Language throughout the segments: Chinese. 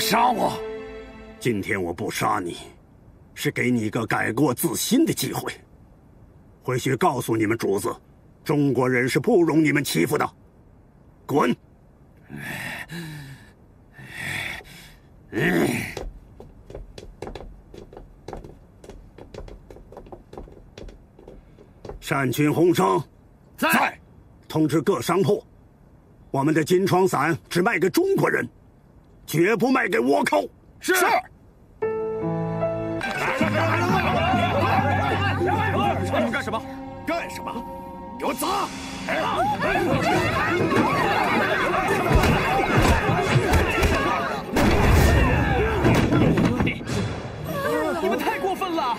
杀我！今天我不杀你，是给你一个改过自新的机会。回去告诉你们主子，中国人是不容你们欺负的。滚！善群洪生，在。通知各商铺，我们的金疮散只卖给中国人。 绝不卖给倭寇！是。干什么？干什么？给我砸！你们太过分了！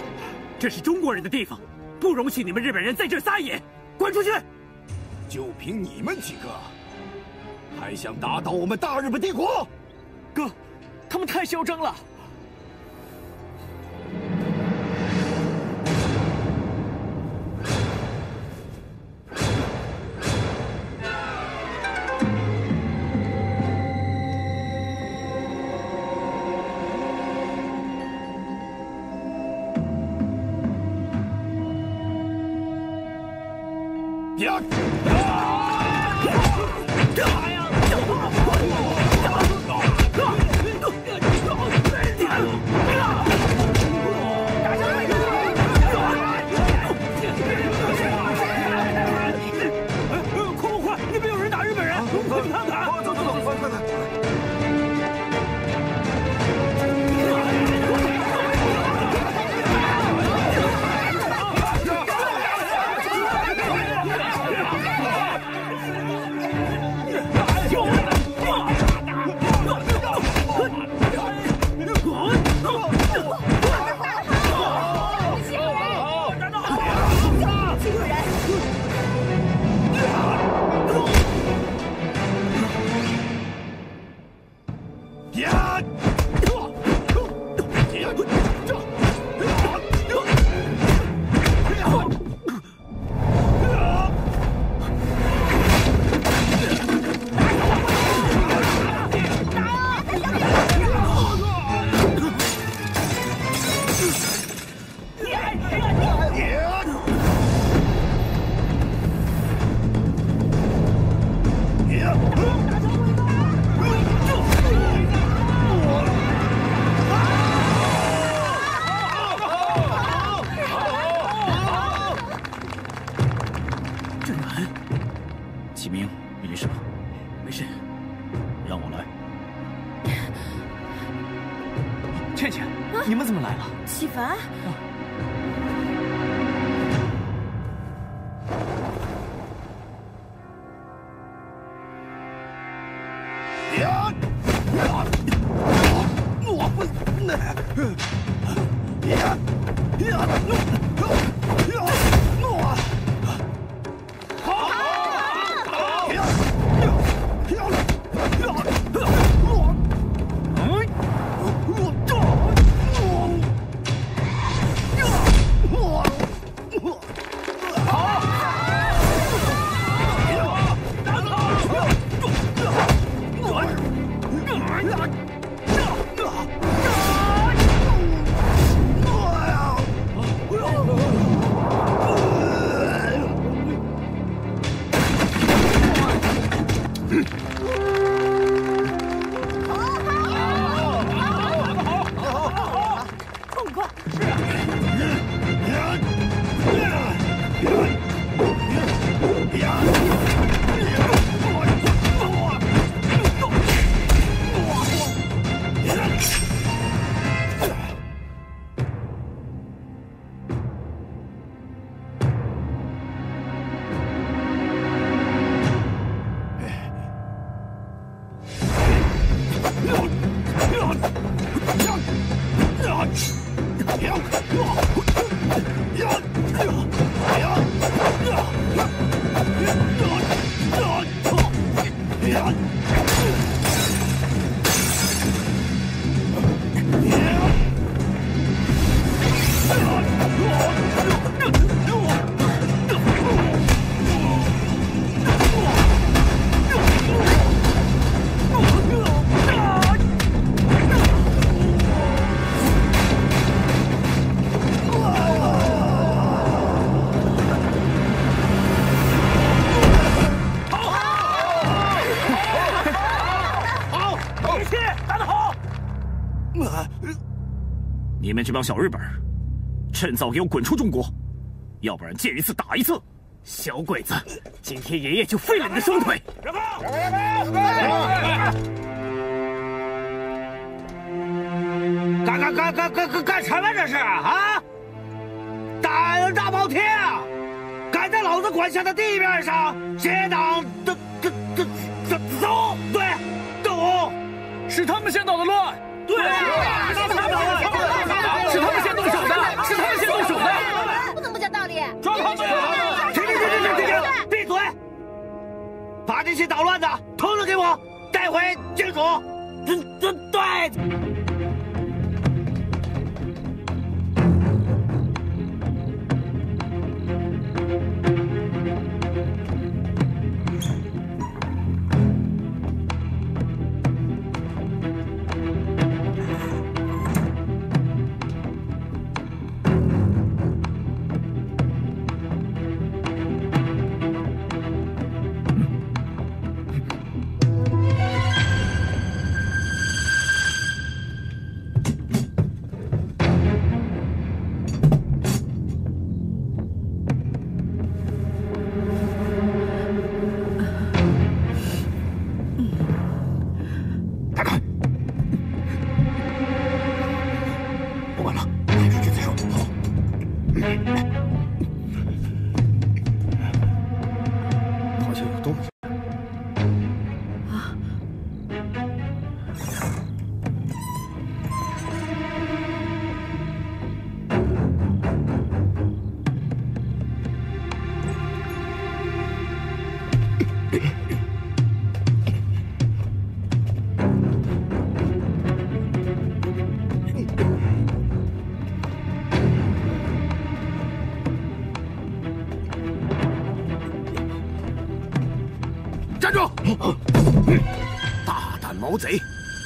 这是中国人的地方，不容许你们日本人在这撒野！滚出去！就凭你们几个，还想打倒我们大日本帝国？ 哥，他们太嚣张了！呀！ 好。你们这帮小日本，趁早给我滚出中国，要不然见一次打一次。小鬼子，今天爷爷就废了你的双腿！让开！干什么这是啊？胆大包天啊！敢在老子管辖的地面上结党斗对斗殴，是他们先捣的乱。对，是他们先动手的，是他们先动手的。不能不讲道理！抓他们！停！闭嘴！把这些捣乱的统统给我带回京署。对。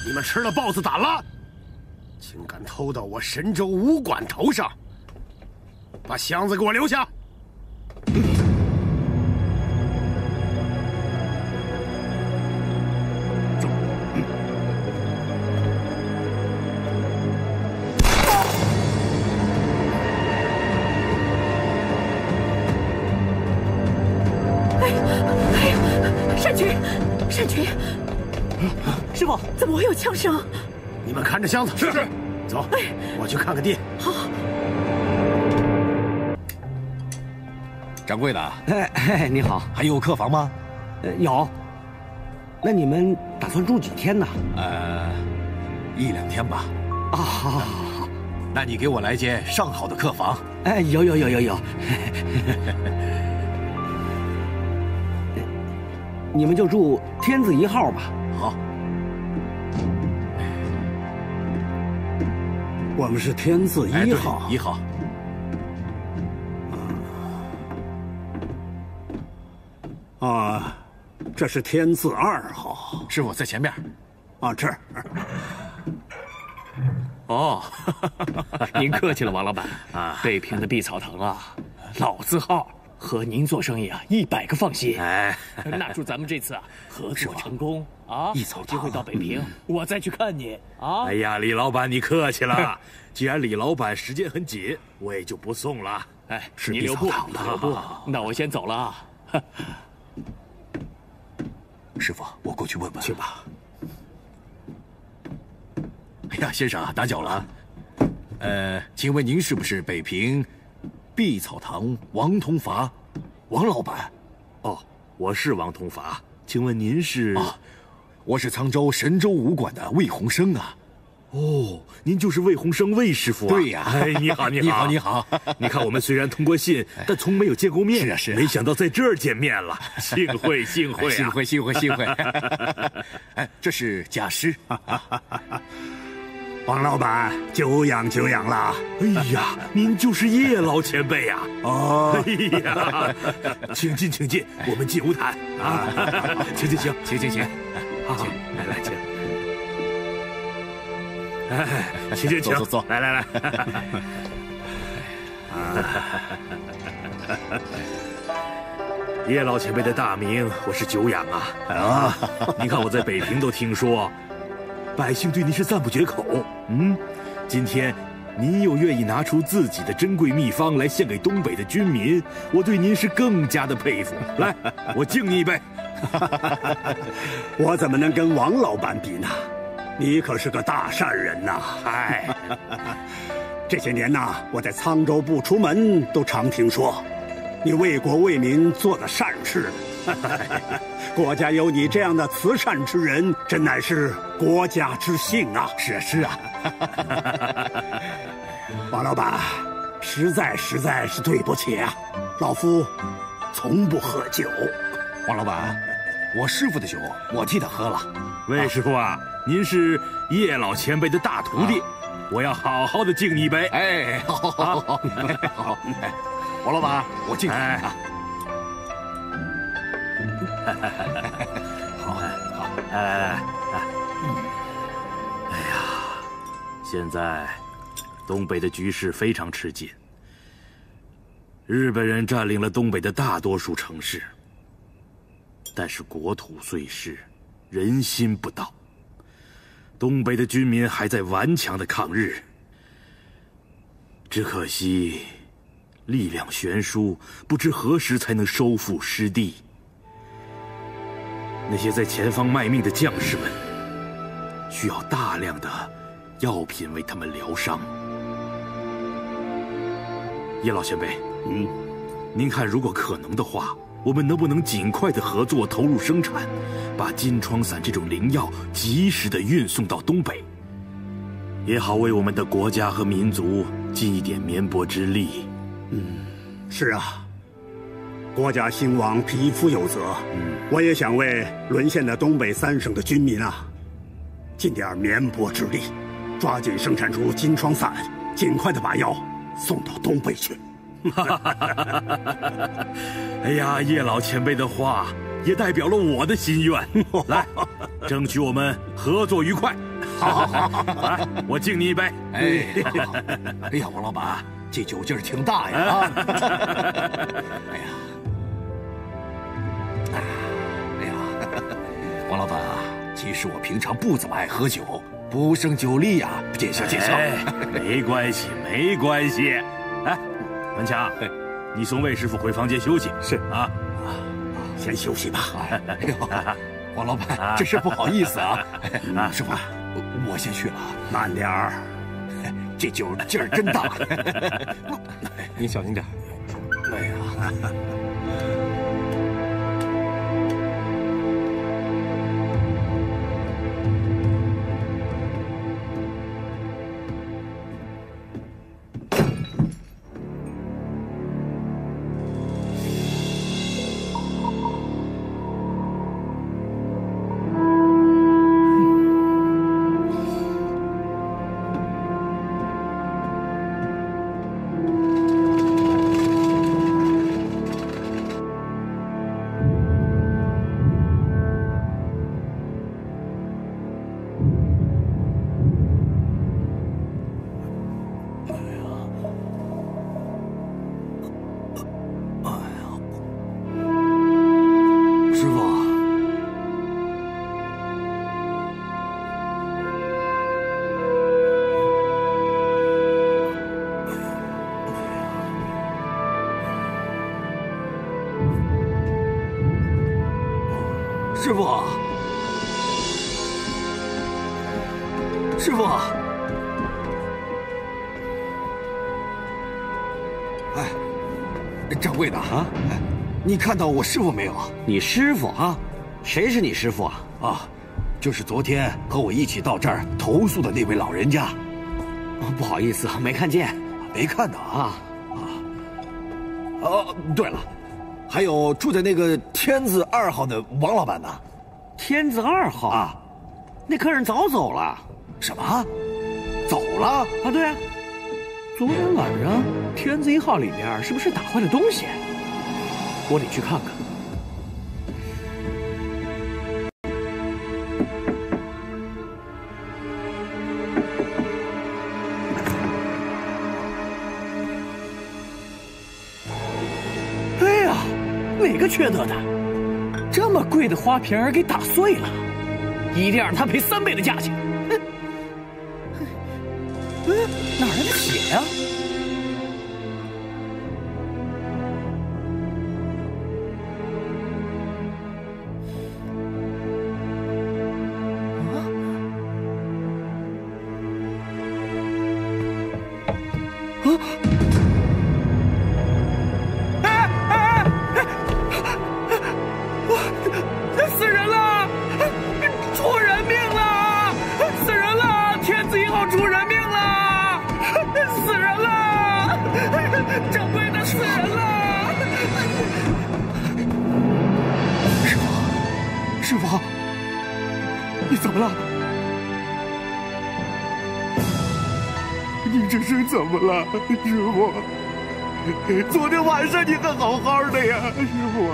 你们吃了豹子胆了，竟敢偷到我神州武馆头上！把箱子给我留下！走。哎呀！善群！ 师傅，怎么会有枪声？你们看着箱子。是。走，哎，我去看看地。好。掌柜的，哎，你好，还有客房吗？有。那你们打算住几天呢？1、2天吧。啊，好。那你给我来间上好的客房。哎，有。你们就住天字一号吧。好。 我们是天字一号，哎、1号。啊，这是天字2号，师傅在前面。啊，这儿。哦，您客气了，王老板。啊，北平的碧草堂啊，老字号，和您做生意啊，100个放心。哎，那祝咱们这次啊合作成功。 啊！一早有机会到北平，我再去看你啊！哎呀，李老板，你客气了。既然李老板时间很紧，我也就不送了。哎，你留步，留步。那我先走了啊。师傅，我过去问问。去吧。哎呀，先生，打搅了。请问您是不是北平碧草堂王同伐王老板？哦，我是王同伐。请问您是？啊。 我是沧州神州武馆的魏洪生啊，哦，您就是魏洪生魏师傅啊？对呀，哎，你好，你好，你看我们虽然通过信，但从没有见过面，是啊，没想到在这儿见面了，幸会。哎，这是家师，王老板久仰了。哎呀，您就是叶老前辈呀！哦，哎呀，请进，我们进屋谈啊！请。 好，来，请。哎，请，坐，来。叶老前辈的大名我是久仰啊！啊，您看我在北平都听说，百姓对您是赞不绝口。嗯，今天您又愿意拿出自己的珍贵秘方来献给东北的军民，我对您是更加的佩服。来，我敬你一杯。我怎么能跟王老板比呢？你可是个大善人呐！哎，这些年呐，我在沧州不出门，都常听说你为国为民做的善事。国家有你这样的慈善之人，真乃是国家之幸啊！是啊，是啊。王老板，实在是对不起啊，老夫从不喝酒。王老板，我师傅的酒我替他喝了。魏师傅啊，您是叶老前辈的大徒弟，我要好好的敬你一杯。哎，好，好。王老板，我敬你。好，来。哎呀，现在东北的局势非常吃紧，日本人占领了东北的大多数城市。 但是国土碎尸，人心不到。东北的军民还在顽强的抗日，只可惜力量悬殊，不知何时才能收复失地。那些在前方卖命的将士们，需要大量的药品为他们疗伤。叶老前辈，您看，如果可能的话。 我们能不能尽快的合作，投入生产，把金疮散这种灵药及时的运送到东北，也好为我们的国家和民族尽一点绵薄之力。是啊，国家兴亡，匹夫有责。我也想为沦陷的东北3省的军民啊，尽点绵薄之力，抓紧生产出金疮散，尽快的把药送到东北去。 哎呀，叶老前辈的话也代表了我的心愿。来，争取我们合作愉快。好，来，我敬你一杯。哎，哎呀，王老板，这酒劲儿挺大呀！啊，哎呀，王老板啊，其实我平常不怎么爱喝酒，不胜酒力呀。见笑。没关系。哎。 文强，你送魏师傅回房间休息。是啊，先休息吧。哎呦，王老板，真是不好意思啊。师傅，我先去了。慢点儿，这酒劲儿真大。您小心点。哎呀。 你看到我师傅没有？你师傅啊？谁是你师傅啊？啊，就是昨天和我一起到这儿投诉的那位老人家。不好意思，没看见。没看到啊？啊，对了，还有住在那个天字2号的王老板呢？天字2号啊？那客人早走了。什么？走了？啊，对啊。昨天晚上天字1号里面是不是打坏了东西？ 我得去看看。哎呀，哪个缺德的，这么贵的花瓶儿给打碎了，一定让他赔3倍的价钱！哎，哪来的铁呀？ 了，师傅，昨天晚上你还好好的呀，师傅，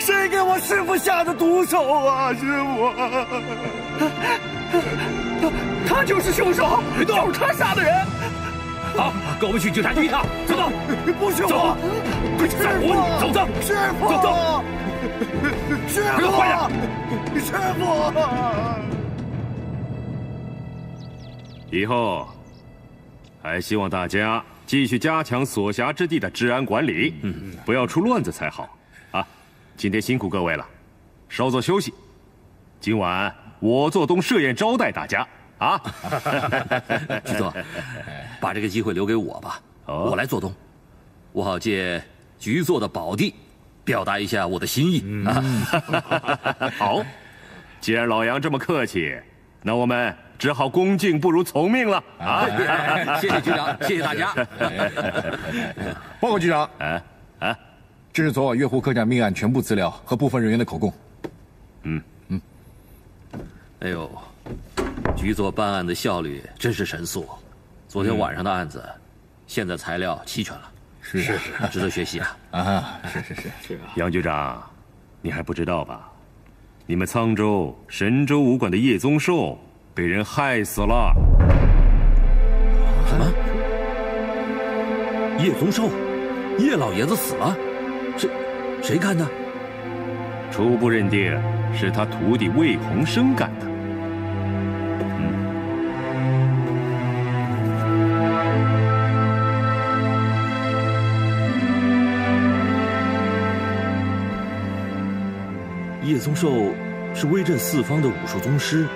谁给我师傅下的毒手啊，师傅？他就是凶手，就是他杀的人。好，跟我们去警察局一趟，走走，不是我，快去找我，走走，师傅，走走，师傅，快点，师傅，以后。 还希望大家继续加强所辖之地的治安管理，不要出乱子才好啊！今天辛苦各位了，稍作休息。今晚我做东设宴招待大家啊！局座，把这个机会留给我吧，我来做东，我好借局座的宝地，表达一下我的心意。好，既然老杨这么客气，那我们。 只好恭敬不如从命了啊！谢谢局长，谢谢大家。报告局长，这是昨晚月湖客栈命案全部资料和部分人员的口供。哎呦，局座办案的效率真是神速。昨天晚上的案子，现在材料齐全了，是，值得学习啊！啊，是。杨局长，你还不知道吧？你们沧州神州武馆的叶宗寿。 被人害死了。什么？叶宗寿，叶老爷子死了？谁干的？初步认定是他徒弟魏鸿生干的。叶宗寿是威震四方的武术宗师。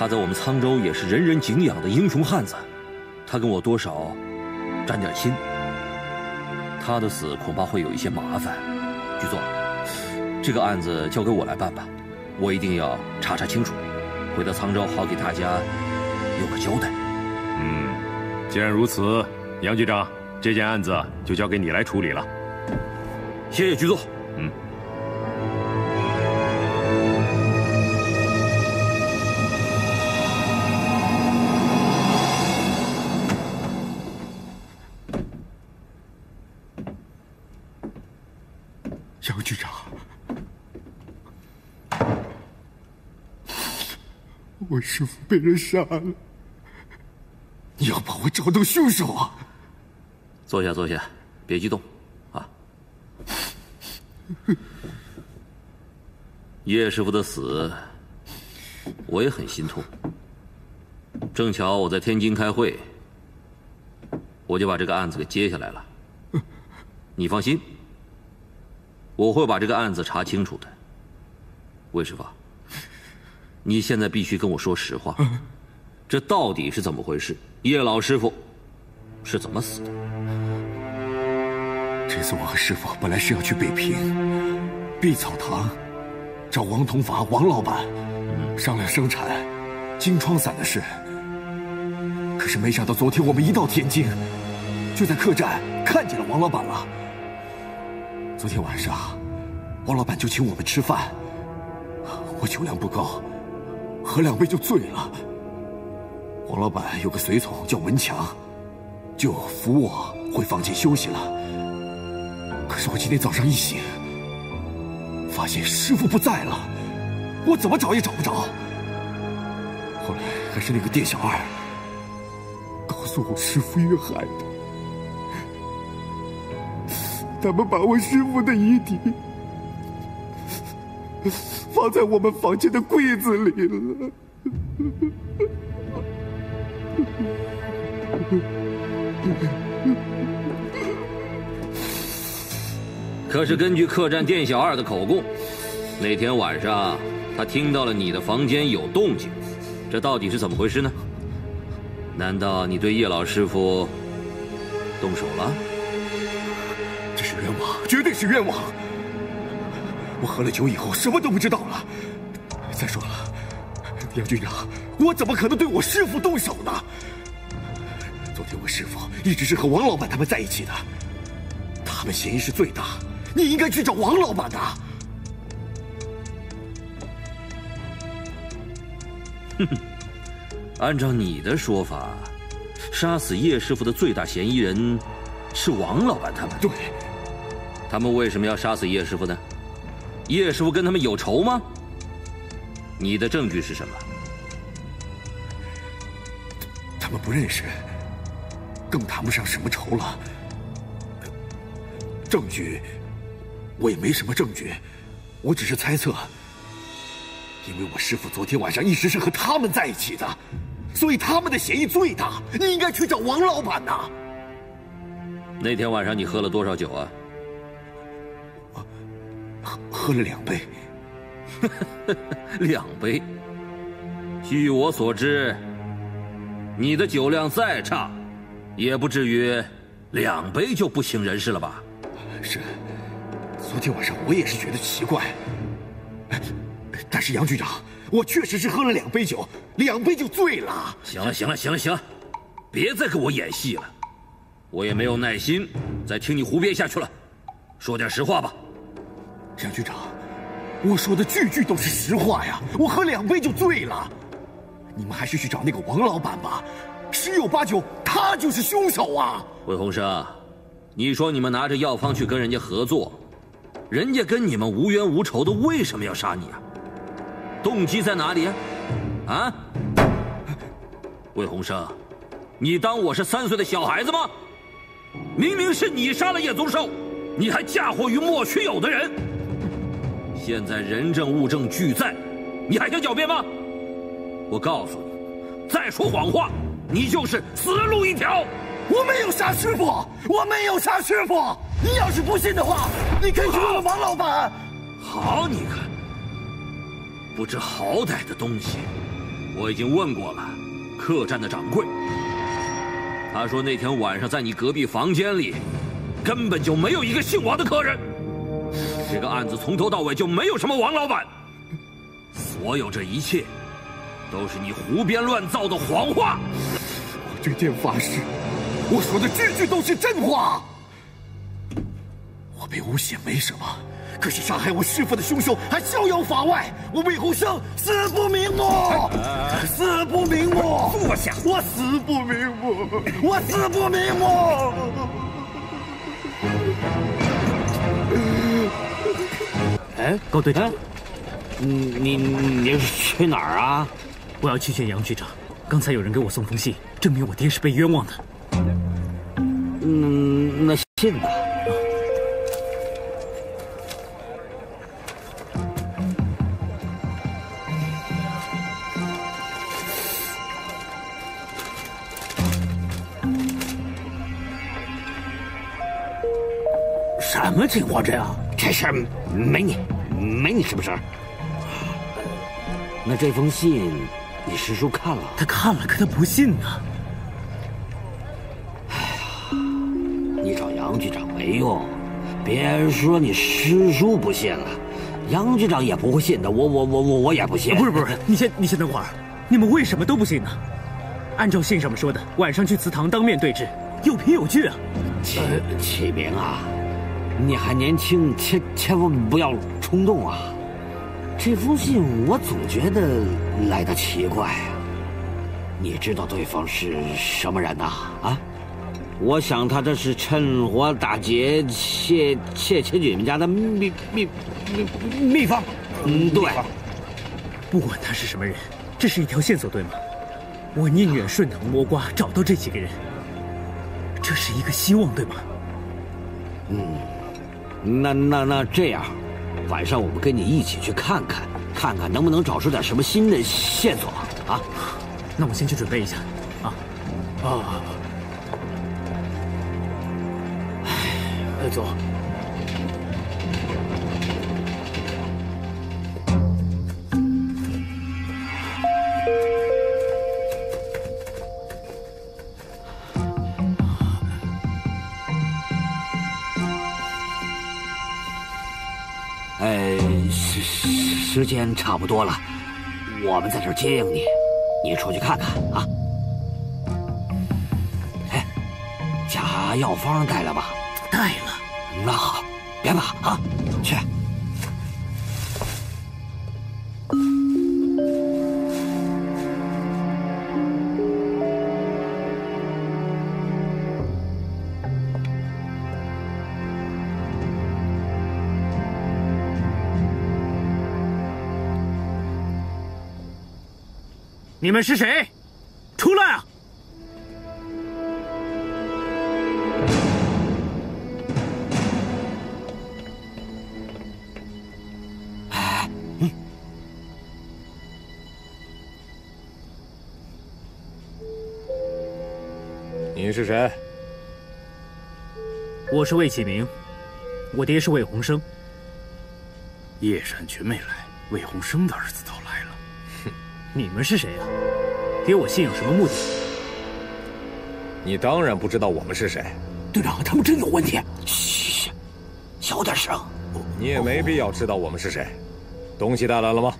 他在我们沧州也是人人敬仰的英雄汉子，他跟我多少沾点亲，他的死恐怕会有一些麻烦。局座，这个案子交给我来办吧，我一定要查查清楚，回到沧州好给大家有个交代。既然如此，杨局长，这件案子就交给你来处理了。谢谢局座。我师父被人杀了，你要帮我找到凶手啊！坐下，别激动，啊！叶师傅的死，我也很心痛。正巧我在天津开会，我就把这个案子给接下来了。你放心，我会把这个案子查清楚的，魏师傅。 你现在必须跟我说实话，这到底是怎么回事？叶老师傅是怎么死的？这次我和师傅本来是要去北平碧草堂找王同伐王老板商量生产金疮散的事，可是没想到昨天我们一到天津，就在客栈看见了王老板了。昨天晚上，王老板就请我们吃饭，我酒量不高。 喝两杯就醉了。王老板有个随从叫文强，就扶我回房间休息了。可是我今天早上一醒，发现师傅不在了，我怎么找也找不着。后来还是那个店小二告诉我师傅遇害的，他们把我师傅的遗体。 放在我们房间的柜子里了。可是根据客栈店小二的口供，那天晚上他听到了你的房间有动静，这到底是怎么回事呢？难道你对叶老师傅动手了？这是冤枉，绝对是冤枉！我喝了酒以后什么都不知道了。再说了，杨局长，我怎么可能对我师傅动手呢？ 昨天我师傅一直是和王老板他们在一起的，他们嫌疑是最大，你应该去找王老板的。哼哼，按照你的说法，杀死叶师傅的最大嫌疑人是王老板他们。对，他们为什么要杀死叶师傅呢？叶师傅跟他们有仇吗？你的证据是什么？他们不认识。 更谈不上什么仇了。证据，我也没什么证据，我只是猜测。因为我师傅昨天晚上一直是和他们在一起的，所以他们的嫌疑最大。你应该去找王老板呐。那天晚上你喝了多少酒啊？喝了2杯。2杯。据我所知，你的酒量再差。 也不至于2杯就不省人事了吧？是，昨天晚上我也是觉得奇怪。但是杨局长，我确实是喝了2杯酒，2杯就醉了。行了，行了，行了，行了，别再给我演戏了，我也没有耐心再听你胡编下去了。说点实话吧，杨局长，我说的句句都是实话呀。我喝2杯就醉了，你们还是去找那个王老板吧。 十有八九，他就是凶手啊！魏鸿生，你说你们拿着药方去跟人家合作，人家跟你们无冤无仇的，为什么要杀你啊？动机在哪里啊？啊？魏鸿生，你当我是3岁的小孩子吗？明明是你杀了叶宗寿，你还嫁祸于莫须有的人。现在人证物证俱在，你还想狡辩吗？我告诉你，再说谎话！ 你就是死路一条！我没有杀师傅，我没有杀师傅。你要是不信的话，你可以去问问王老板。好，你看，不知好歹的东西！我已经问过了，客栈的掌柜，他说那天晚上在你隔壁房间里，根本就没有一个姓王的客人。这个案子从头到尾就没有什么王老板，所有这一切。 都是你胡编乱造的谎话！我对天发誓，我说的句句都是真话。我被诬陷没什么，可是杀害我师父的凶手还逍遥法外，我魏鸿生死不瞑目，死不瞑目！坐下，我死不瞑目，我死不瞑目！哎，高队长，你去哪儿啊？ 我要去见杨局长。刚才有人给我送封信，证明我爹是被冤枉的。嗯，那信吧。什么情况这样？这事儿没你什么事儿。那这封信。 你师叔看了，他看了，可他不信呢。哎呀，你找杨局长没用，别说你师叔不信了，杨局长也不会信的。我也不信。不是，你先等会儿，你们为什么都不信呢？按照信上面说的，晚上去祠堂当面对质，有凭有据啊。启明啊，你还年轻，千万不要冲动啊。 这封信我总觉得来的奇怪啊！你知道对方是什么人呐？啊，我想他这是趁火打劫，窃取你们家的秘方。嗯，对。不管他是什么人，这是一条线索，对吗？我宁愿顺藤摸瓜找到这几个人，这是一个希望，对吗？嗯，那这样。 晚上我们跟你一起去看看能不能找出点什么新的线索啊！那我先去准备一下，啊！快走！时间差不多了，我们在这儿接应你，你出去看看啊。哎，假药方带了吧？带了。那好，别怕啊，去。 你们是谁？出来啊！哎，嗯，你是谁？我是魏启明，我爹是魏鸿生。叶善群没来，魏鸿生的儿子到了。 你们是谁呀？给我信有什么目的？你当然不知道我们是谁。队长，他们真有问题！嘘，小点声。你也没必要知道我们是谁。东西带来了吗？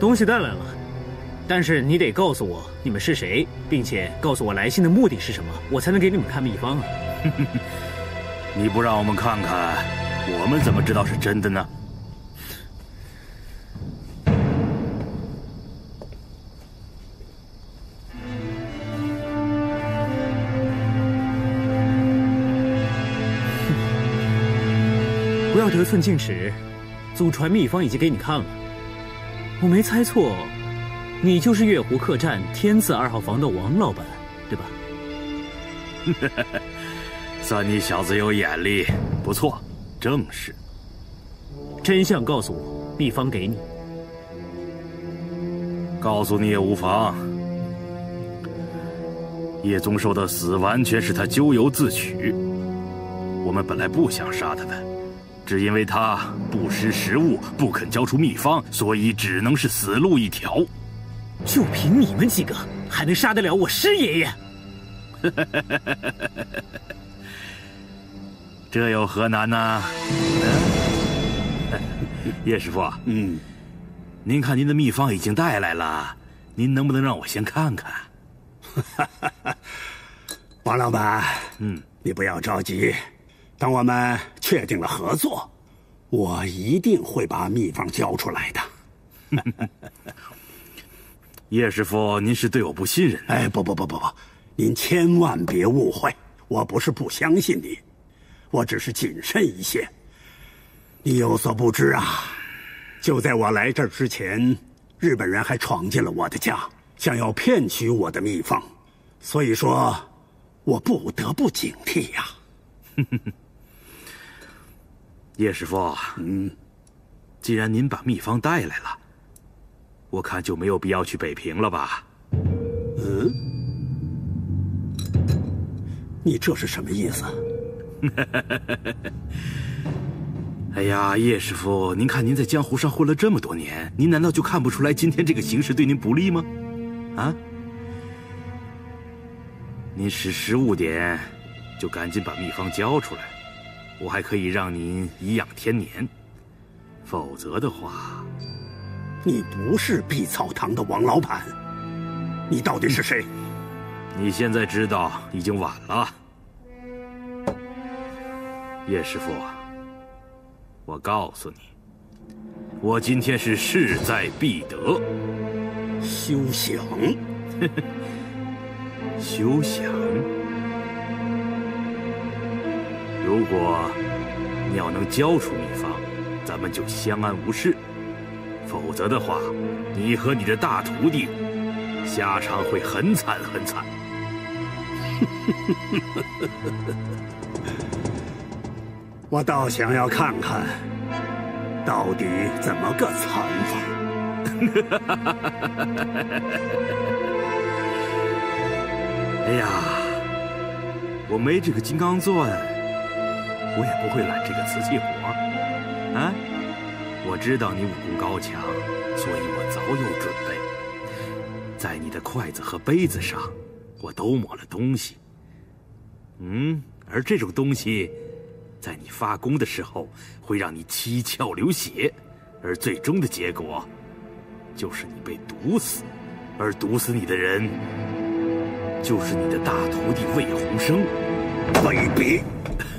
东西带来了，但是你得告诉我你们是谁，并且告诉我来信的目的是什么，我才能给你们看秘方啊。你不让我们看看，我们怎么知道是真的呢？ 不要得寸进尺，祖传秘方已经给你看了。我没猜错，你就是月湖客栈天字2号房的王老板，对吧？算你小子有眼力，不错，正是。真相告诉我，秘方给你。告诉你也无妨。叶宗寿的死完全是他咎由自取，我们本来不想杀他的。 只因为他不识时务，不肯交出秘方，所以只能是死路一条。就凭你们几个，还能杀得了我师爷爷？这有何难呢？叶师傅，嗯，您看您的秘方已经带来了，您能不能让我先看看？王老板，嗯，你不要着急。 等我们确定了合作，我一定会把秘方交出来的。叶师傅，您是对我不信任？哎，不，您千万别误会，我不是不相信你，我只是谨慎一些。你有所不知啊，就在我来这儿之前，日本人还闯进了我的家，想要骗取我的秘方，所以说，我不得不警惕呀。 叶师傅，嗯，既然您把秘方带来了，我看就没有必要去北平了吧？嗯，你这是什么意思？哎呀，叶师傅，您看您在江湖上混了这么多年，您难道就看不出来今天这个形势对您不利吗？啊？您识时务点， 就赶紧把秘方交出来，我还可以让您颐养天年。否则的话，你不是碧草堂的王老板，你到底是谁？你现在知道已经晚了，叶师傅。我告诉你，我今天是势在必得。休想！休想！ 如果你要能交出秘方，咱们就相安无事；否则的话，你和你的大徒弟下场会很惨很惨。我倒想要看看，到底怎么个惨法。哎呀，我没这个金刚钻。我也不会揽这个瓷器活儿。啊，我知道你武功高强，所以我早有准备。在你的筷子和杯子上，我都抹了东西。嗯，而这种东西，在你发功的时候会让你七窍流血，而最终的结果，就是你被毒死。 而毒死你的人，就是你的大徒弟魏鸿生。卑鄙！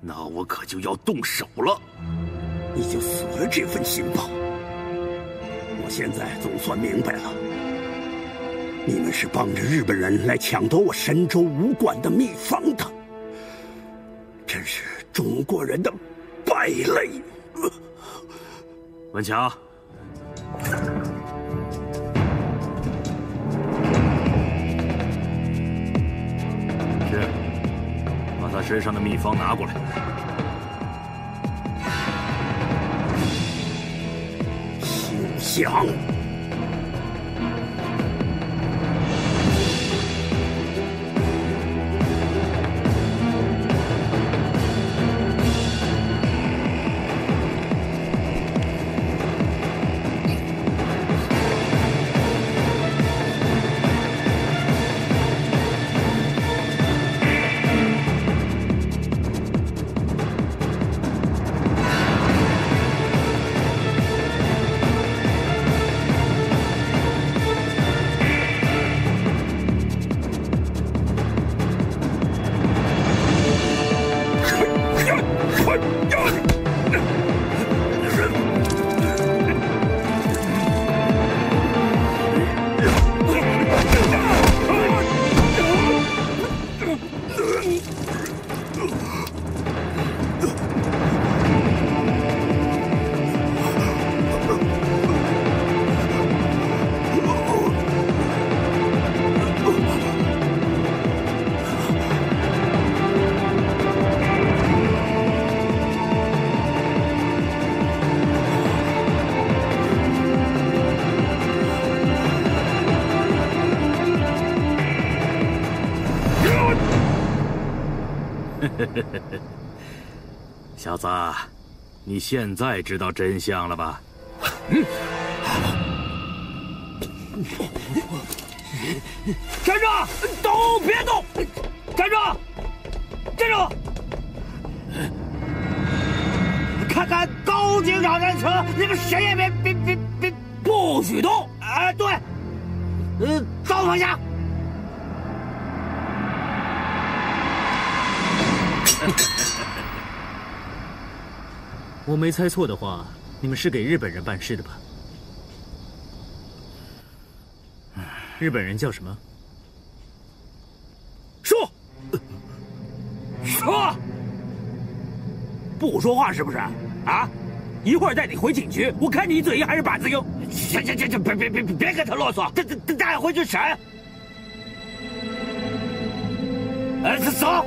那我可就要动手了。你就死了这份心吧。我现在总算明白了，你们是帮着日本人来抢夺我神州武馆的秘方的，真是中国人的败类。文强。 把身上的秘方拿过来。休想！小子，你现在知道真相了吧？站住！都别动！站住！站住！看看高警长的车，你们谁也别，不许动！哎，对，刀放下。 我没猜错的话，你们是给日本人办事的吧？日本人叫什么？说，说，不说话是不是？啊！一会儿带你回警局，我看你嘴硬还是板子硬。这别跟他啰嗦，带回去审。哎，走。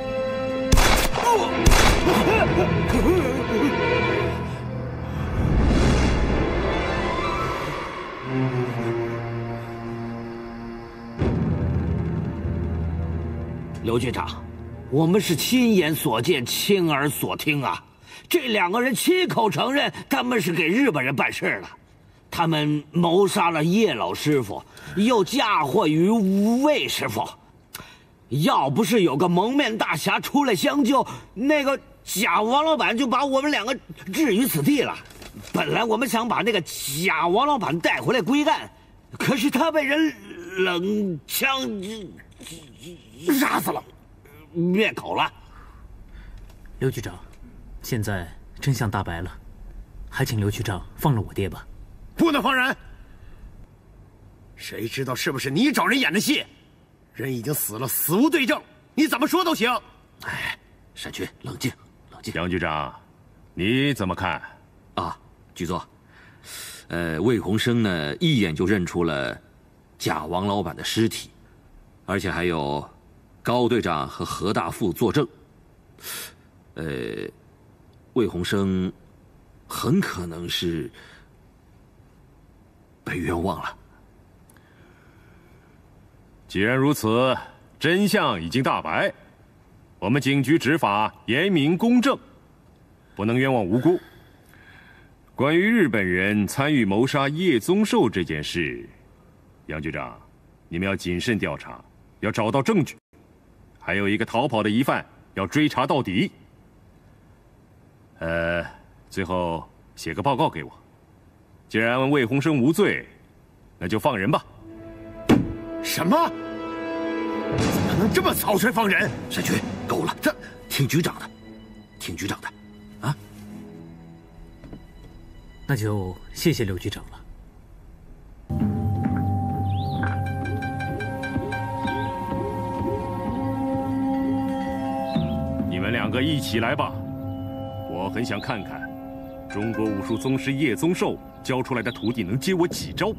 刘局长，我们是亲眼所见、亲耳所听啊！这两个人亲口承认他们是给日本人办事的，他们谋杀了叶老师傅，又嫁祸于魏师傅。 要不是有个蒙面大侠出来相救，那个假王老板就把我们两个置于死地了。本来我们想把那个假王老板带回来归案，可是他被人冷枪杀死了，灭口了。刘局长，现在真相大白了，还请刘局长放了我爹吧。不能放人！谁知道是不是你找人演的戏？ 人已经死了，死无对证，你怎么说都行。哎，山区，冷静，冷静。杨局长，你怎么看？啊，局座，魏鸿生呢，一眼就认出了贾王老板的尸体，而且还有高队长和何大富作证。魏鸿生很可能是被冤枉了。既然如此，真相已经大白，我们警局执法严明公正，不能冤枉无辜。关于日本人参与谋杀叶宗寿这件事，杨局长，你们要谨慎调查，要找到证据，还有一个逃跑的疑犯要追查到底。最后写个报告给我。既然魏鸿生无罪，那就放人吧。什么？怎么能这么草率放人？山区，够了，这听局长的，听局长的，啊！那就谢谢刘局长了。 你们两个一起来吧，我很想看看，中国武术宗师叶宗寿教出来的徒弟能接我几招。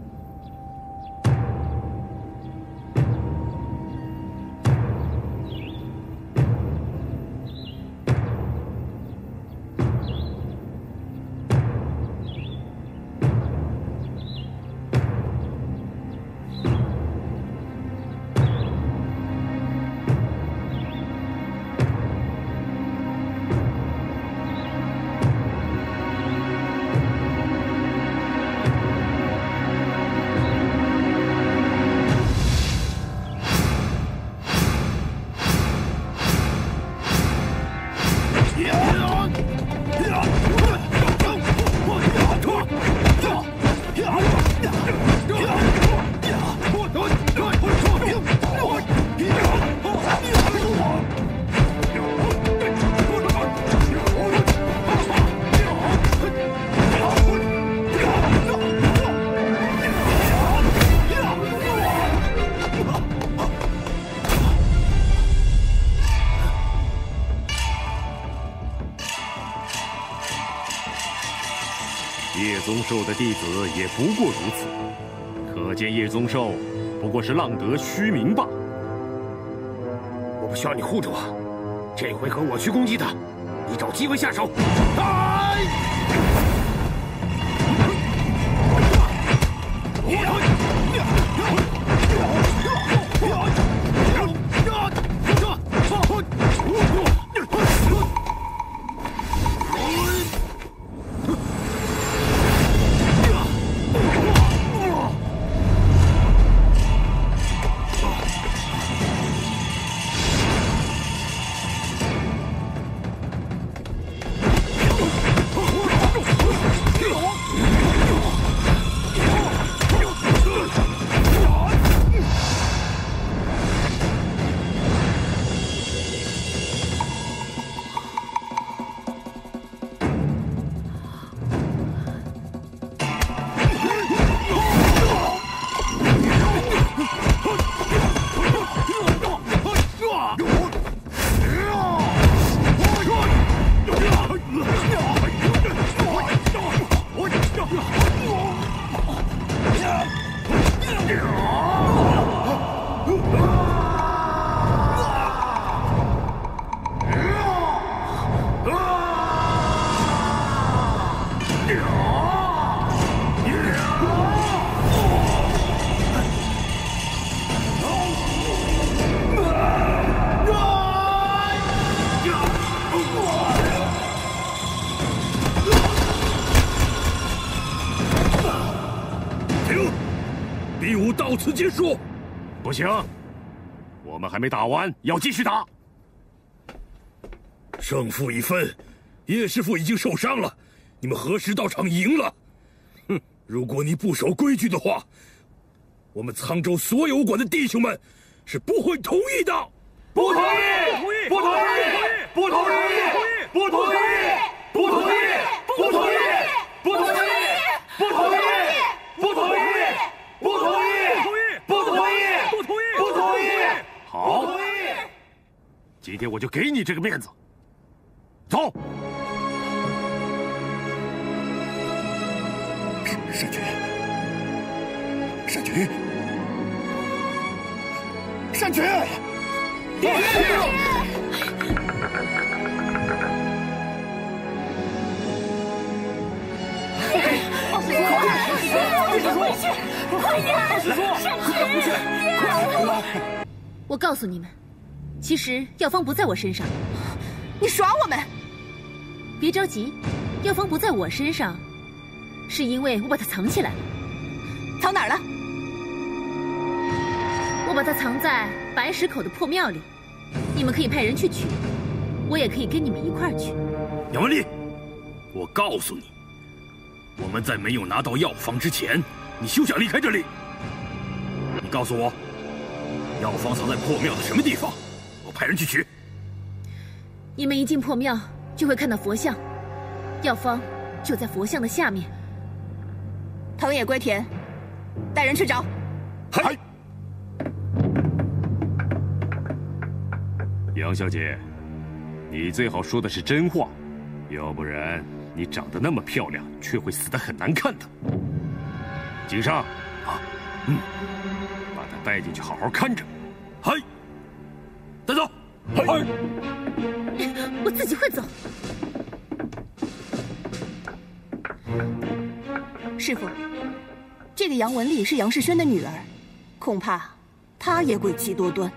宗寿的弟子也不过如此，可见叶宗寿不过是浪得虚名罢。我不需要你护着我，这回合我去攻击他，你找机会下手。此结束，不行，我们还没打完，要继续打。胜负已分，叶师傅已经受伤了，你们何时到场赢了？哼，如果你不守规矩的话，我们沧州所有武馆的弟兄们是不会同意的。不同意！不同意！不同意！不同意！不同意！不同意！不同意！不同意！不同意！不同意！ 好，今天我就给你这个面子，走。善渠，善渠，爹我告诉你们，其实药方不在我身上。你耍我们！别着急，药方不在我身上，是因为我把它藏起来了。藏哪儿了？我把它藏在白石口的破庙里，你们可以派人去取，我也可以跟你们一块儿去。杨文丽，我告诉你。 我们在没有拿到药方之前，你休想离开这里。你告诉我，药方藏在破庙的什么地方？我派人去取。你们一进破庙就会看到佛像，药方就在佛像的下面。藤野归田，带人去找。嗨杨小姐，你最好说的是真话，要不然。 你长得那么漂亮，却会死得很难看的。井上，啊，嗯，把他带进去，好好看着。嗨，带走。嗨，我自己会走。师傅，这个杨文丽是杨世轩的女儿，恐怕她也诡计多端。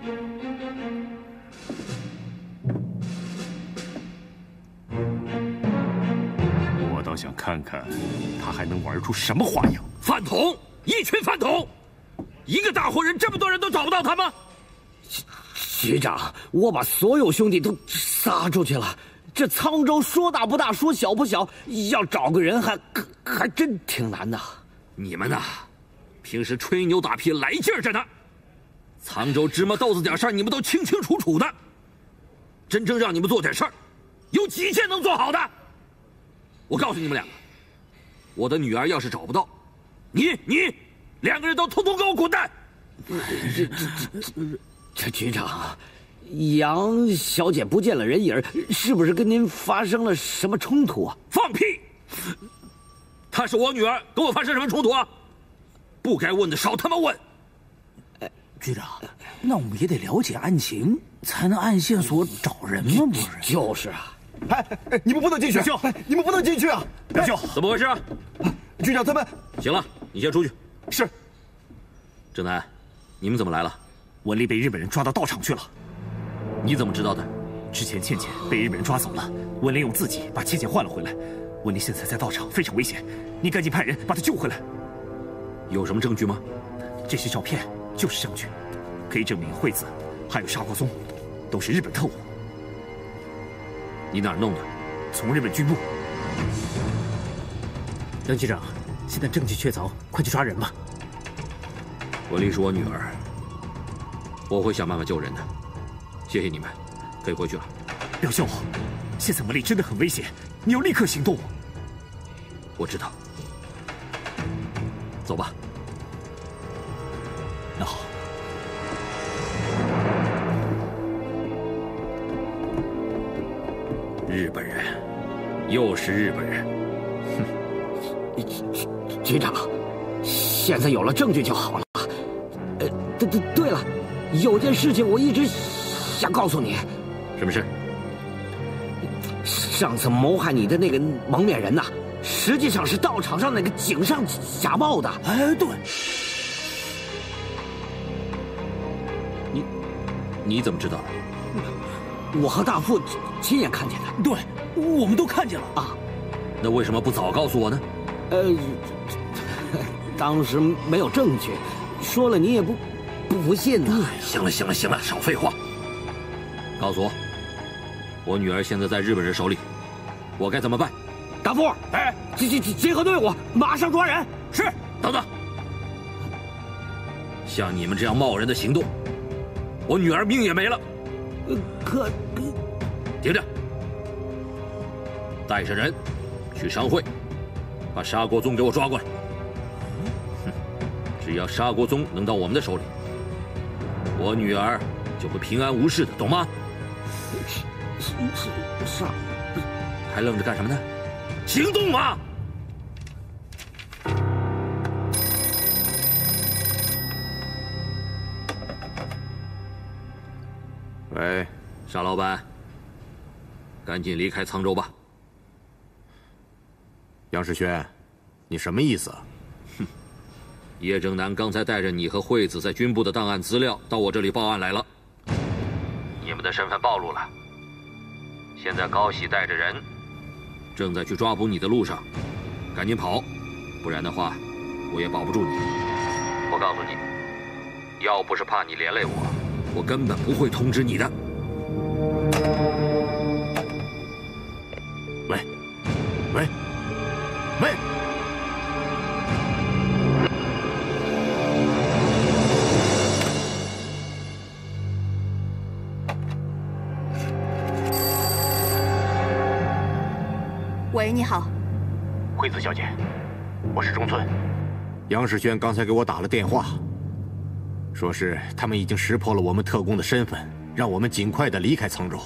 想看看他还能玩出什么花样？饭桶，一群饭桶，一个大活人，这么多人都找不到他吗？局长，我把所有兄弟都撒出去了。这沧州说大不大，说小不小，要找个人还真挺难的。你们呐，平时吹牛打屁来劲儿着呢，沧州芝麻豆子点事儿你们都清清楚楚的。真正让你们做点事儿，有几件能做好的？ 我告诉你们两个，我的女儿要是找不到，你两个人都通通给我滚蛋！这局长，杨小姐不见了人影，是不是跟您发生了什么冲突啊？放屁！她是我女儿，跟我发生什么冲突啊？不该问的少他妈问。局长，那我们也得了解案情，才能按线索找人吗？不是？就是啊。 哎，你们不能进去！表兄，你们不能进去啊！表兄，怎么回事啊？局长，他们行了，你先出去。是。正南，你们怎么来了？文丽被日本人抓到道场去了。你怎么知道的？之前倩倩被日本人抓走了，文丽用自己把倩倩换了回来。文丽现在在道场，非常危险，你赶紧派人把她救回来。有什么证据吗？这些照片就是证据，可以证明惠子还有沙国松都是日本特务。 你哪儿弄的？从日本军部。杨局长，现在证据确凿，快去抓人吧。文丽是我女儿，我会想办法救人的。谢谢你们，可以回去了。表兄，现在文丽真的很危险，你要立刻行动。我知道。走吧。那好。 日本人，又是日本人。哼，局长，现在有了证据就好了。对了，有件事情我一直想告诉你。什么事？上次谋害你的那个蒙面人呐，实际上是道场上那个井上假冒的。哎，对。你怎么知道的？ 我和大副亲眼看见的，对，我们都看见了啊。那为什么不早告诉我呢？当时没有证据，说了你也不信呢。行了，少废话。告诉我，我女儿现在在日本人手里，我该怎么办？大副，哎，结合队伍，马上抓人。是，等等。像你们这样冒人的行动，我女儿命也没了。 可停着！带上人去商会，把沙国宗给我抓过来。哼，只要沙国宗能到我们的手里，我女儿就会平安无事的，懂吗？是。还愣着干什么呢？行动啊！喂，沙老板，赶紧离开沧州吧。杨世轩，你什么意思？哼，叶正南刚才带着你和惠子在军部的档案资料到我这里报案来了，你们的身份暴露了。现在高喜带着人，正在去抓捕你的路上，赶紧跑，不然的话，我也保不住你。我告诉你，要不是怕你连累我。 我根本不会通知你的。喂，喂，喂！喂，你好，惠子小姐，我是中村。杨世轩刚才给我打了电话。 说是他们已经识破了我们特工的身份，让我们尽快的离开沧州。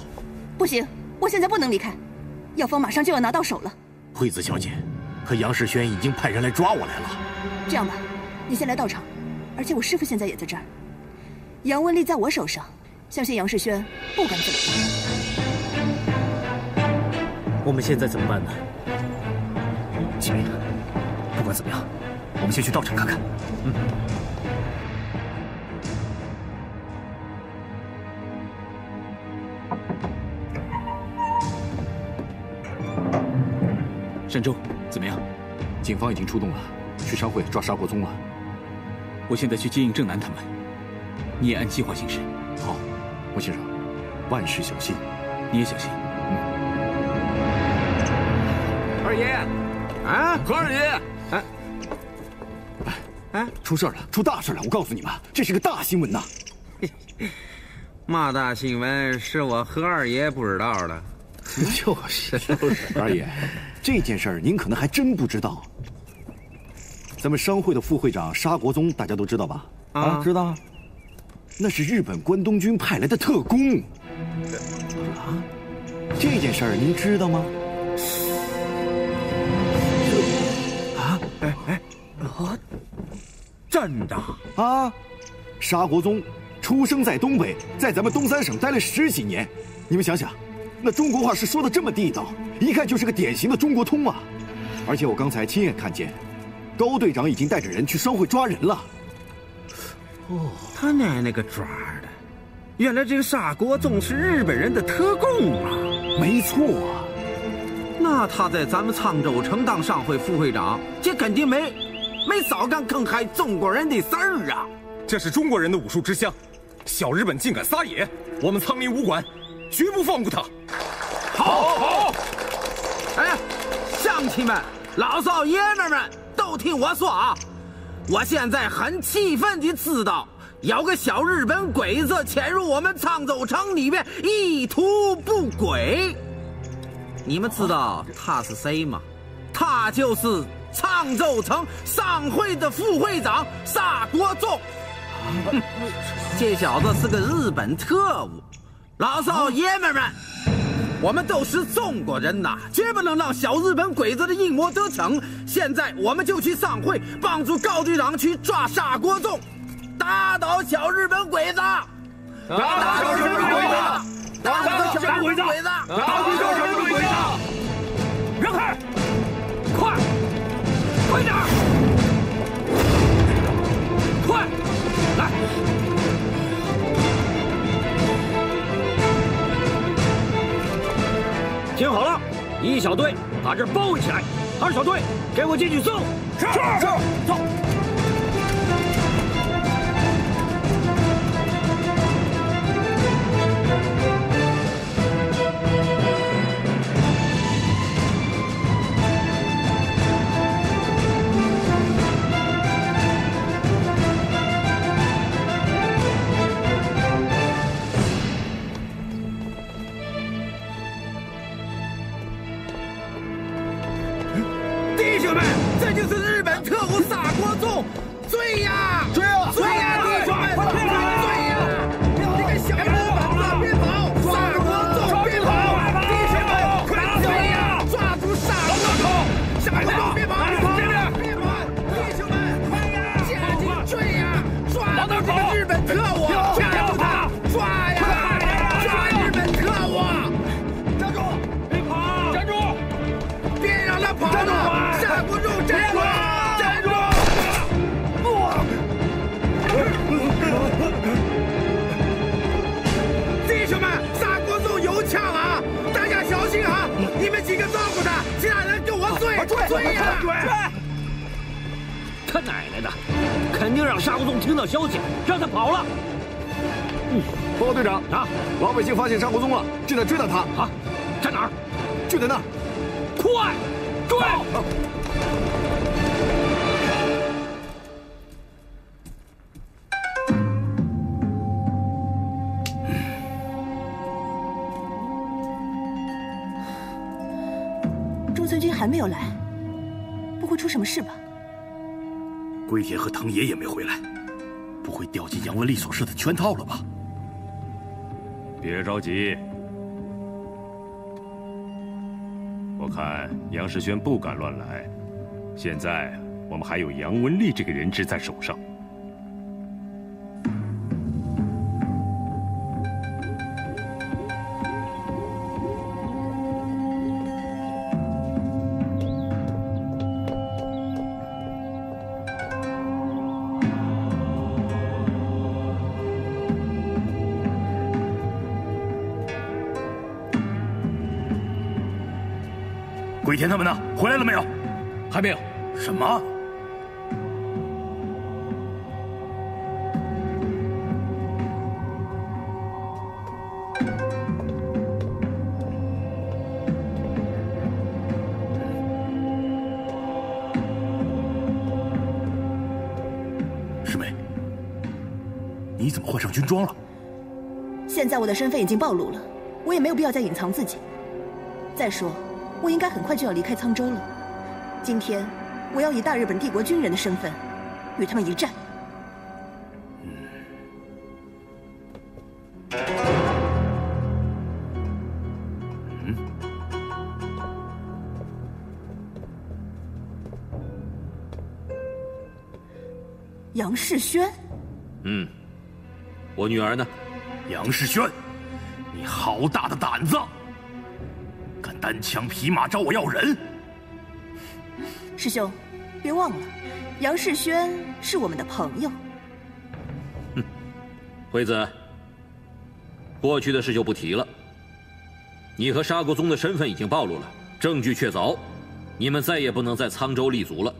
不行，我现在不能离开，药方马上就要拿到手了。惠子小姐，可杨世轩已经派人来抓我来了。这样吧，你先来到场，而且我师傅现在也在这儿。杨文丽在我手上，相信杨世轩不敢怎么办。我们现在怎么办呢？秦明，不管怎么样，我们先去到场看看。嗯。 山州怎么样？警方已经出动了，去商会抓沙国宗了。我现在去接应郑南他们，你也按计划行事。好，莫先生，万事小心，你也小心。嗯。二爷，啊，何二爷，哎，出事了，出大事了！我告诉你们，这是个大新闻呐！嘛大新闻是我何二爷不知道的。 就是二爷，这件事儿您可能还真不知道。咱们商会的副会长沙国宗，大家都知道吧？啊，知道。那是日本关东军派来的特工。啊，这件事儿您知道吗？啊，啊，真的啊！沙国宗出生在东北，在咱们东三省待了10几年，你们想想。 那中国话是说的这么地道，一看就是个典型的中国通啊！而且我刚才亲眼看见，高队长已经带着人去商会抓人了。哦，他奶奶个抓的！原来这个沙国宗是日本人的特工啊！没错啊，那他在咱们沧州城当商会副会长，这肯定没少干坑害中国人的事儿啊！这是中国人的武术之乡，小日本竟敢撒野，我们苍林武馆。 绝不放过他！好！哎，乡亲们、老少爷们们，都听我说啊！我现在很气愤地知道，有个小日本鬼子潜入我们沧州城里面，意图不轨。你们知道他是谁吗？他就是沧州城商会的副会长沙国宗。这小子是个日本特务。 老少爷们们，我们都是中国人呐，绝不能让小日本鬼子的阴谋得逞。现在我们就去商会，帮助高队长去抓沙国宗，打倒小日本鬼子，打倒小日本鬼子，打倒小日本鬼子，打倒小日本鬼子！让开，快，快点，快，来！ 听好了，一小队把这包围起来，二小队给我进去搜。是，走。奶奶的，肯定让沙胡同听到消息，让他跑了。嗯，报告队长啊，老百姓发现沙胡同了，正在追打他。啊，在哪儿？就在那儿。快，追！中村君还没有来，不会出什么事吧？龟田和藤野也没回来，不会掉进杨文丽所设的圈套了吧？别着急，我看杨世轩不敢乱来。现在我们还有杨文丽这个人质在手上。鬼田他们呢？回来了没有？还没有。什么？师妹，你怎么换上军装了？现在我的身份已经暴露了，我也没有必要再隐藏自己。再说。 我应该很快就要离开沧州了。今天，我要以大日本帝国军人的身份，与他们一战。嗯。杨世轩。嗯。我女儿呢？杨世轩，你好大的胆子！ 敢单枪匹马找我要人，师兄，别忘了，杨世轩是我们的朋友。哼，惠子，过去的事就不提了。你和沙国宗的身份已经暴露了，证据确凿，你们再也不能在沧州立足了。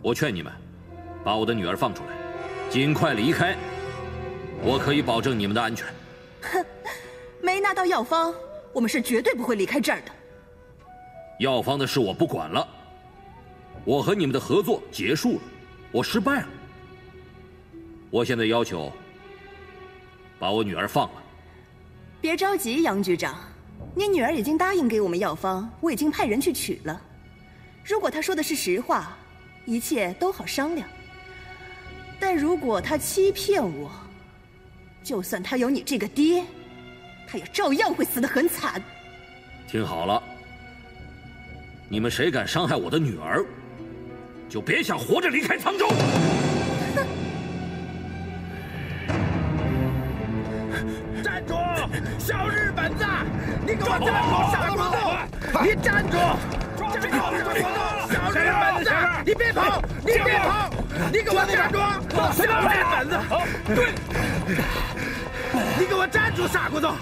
我劝你们，把我的女儿放出来，尽快离开。我可以保证你们的安全。哼，没拿到药方。 我们是绝对不会离开这儿的。药方的事我不管了，我和你们的合作结束了，我失败了。我现在要求把我女儿放了。别着急，杨局长，你女儿已经答应给我们药方，我已经派人去取了。如果她说的是实话，一切都好商量；但如果她欺骗我，就算她有你这个爹。 他也照样会死得很惨。听好了，你们谁敢伤害我的女儿，就别想活着离开沧州。站住！小日本子，你给我站住！沙国栋，你站住！站住！小日本子，你别跑！你别跑！你给我站住！小日本子，对。 你给我站住，傻国栋！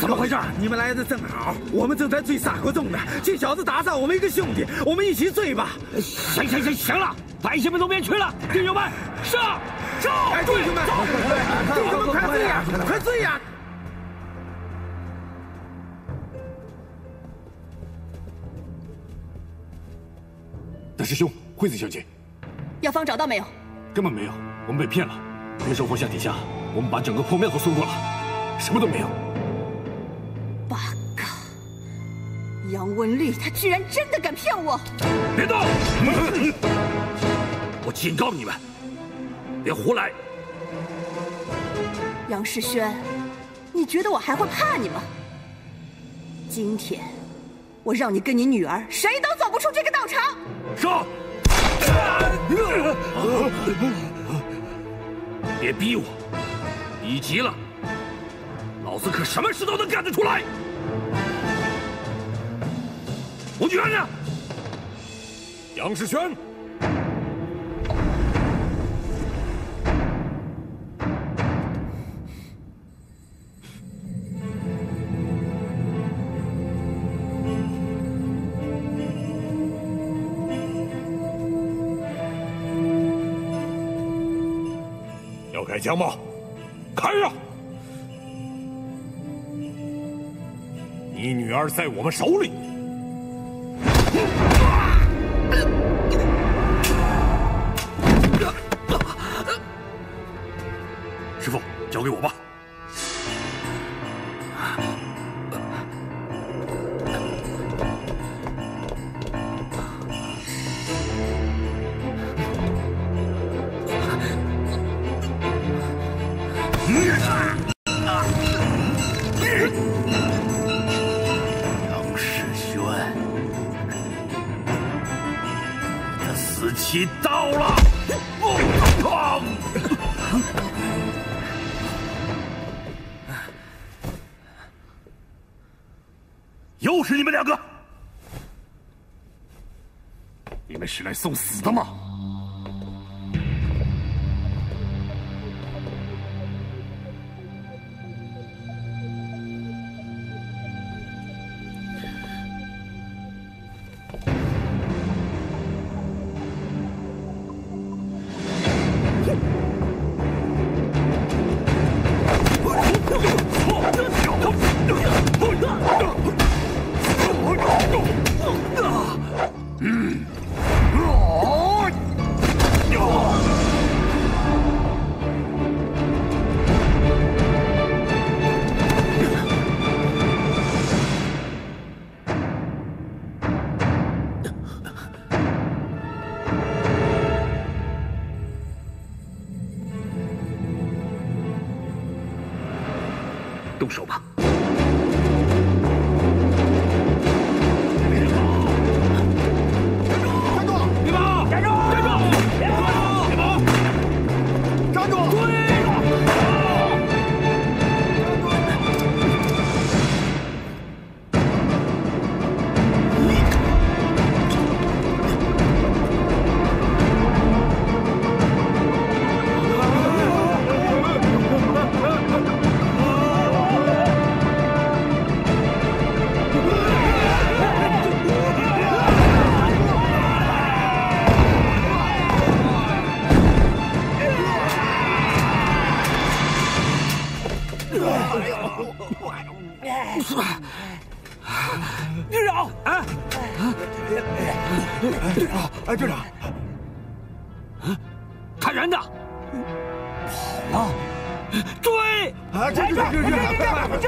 怎么回事？你们来的正好，我们正在追傻国栋呢。这小子打伤我们一个兄弟，我们一起追吧！行，行了，百姓们都别去了，弟兄们上！上！弟兄们，弟兄们快追呀，快追呀！ 大师兄，惠子小姐，药方找到没有？根本没有，我们被骗了。别说皇下殿下。 我们把整个破庙都搜过了，什么都没有。八嘎！杨文丽她居然真的敢骗我！别动！我警告你们，别胡来！杨世轩，你觉得我还会怕你吗？今天我让你跟你女儿谁都走不出这个道场！上！别逼我！ 你急了，老子可什么事都能干得出来。我女儿呢？杨世轩，要改江貌，开呀！你女儿在我们手里。 师傅，交给我吧。杨世轩，你的死期到了！砰！ 又是你们两个！你们是来送死的吗？动手吧！ 队长，哎，队长，哎，队长，啊，看人的，跑了，追，啊，追！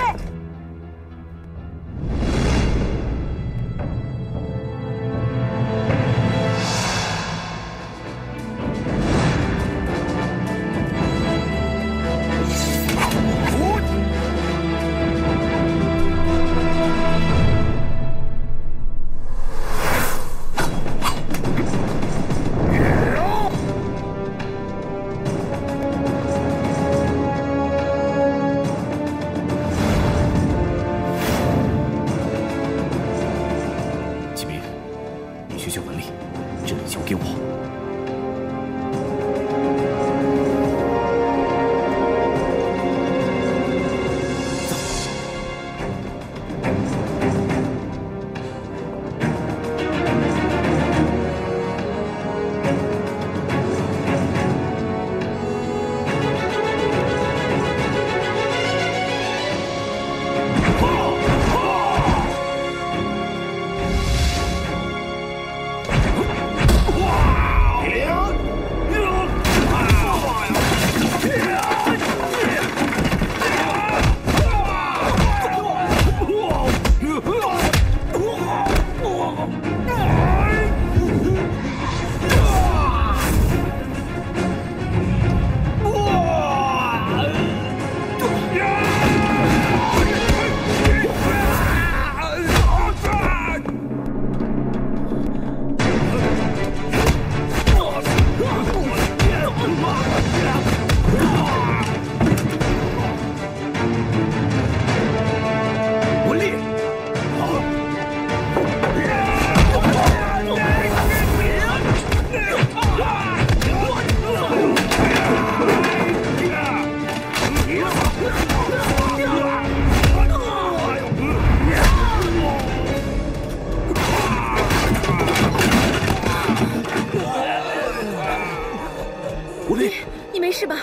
无力，你没事吧？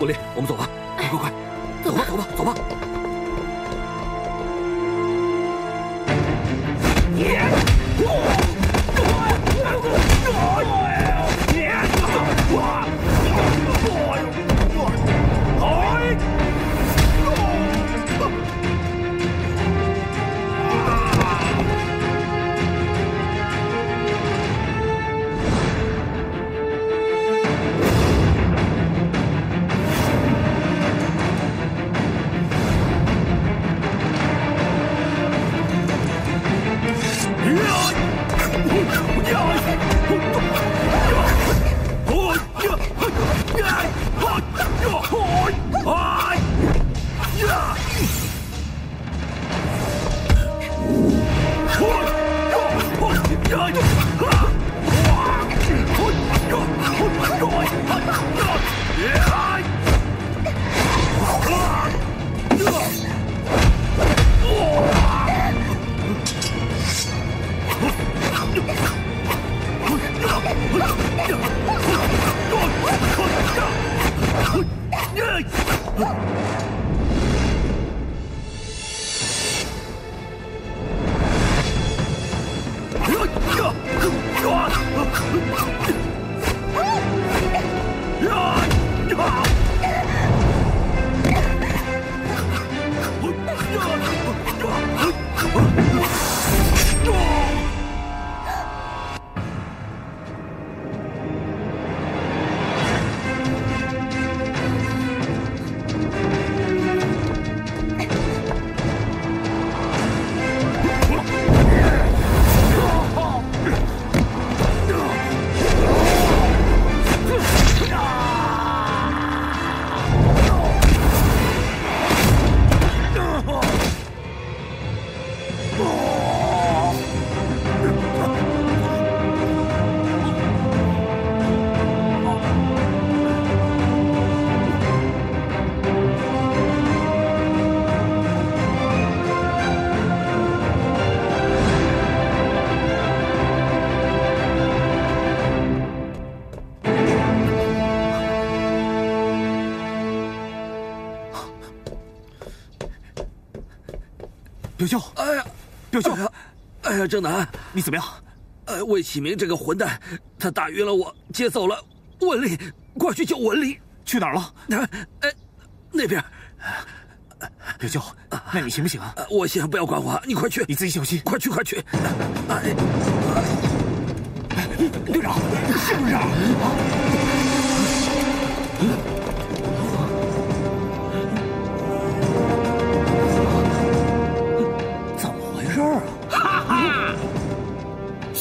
文丽，我们走吧，快快快，走吧走吧走吧。表舅，哎呀，表舅，哎呀，正南，你怎么样？魏启明这个混蛋，他打晕了我，接走了文丽，快去救文丽！去哪儿了？那边。表舅，那你行不行啊？我行，不要管我，你快去，你自己小心，快去，快去！队长，是不是啊？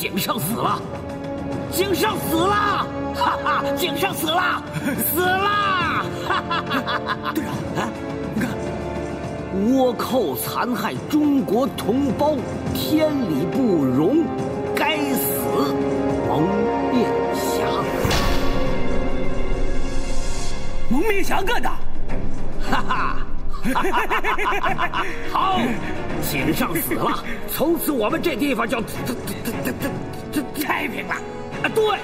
井上死了，井上死了，哈哈，井上死了，死了，哈哈哈哈！队长，你看，倭寇残害中国同胞，天理不容，该死！蒙面侠，蒙面侠干的，哈哈。好，井上死了，从此我们这地方叫太平了。对。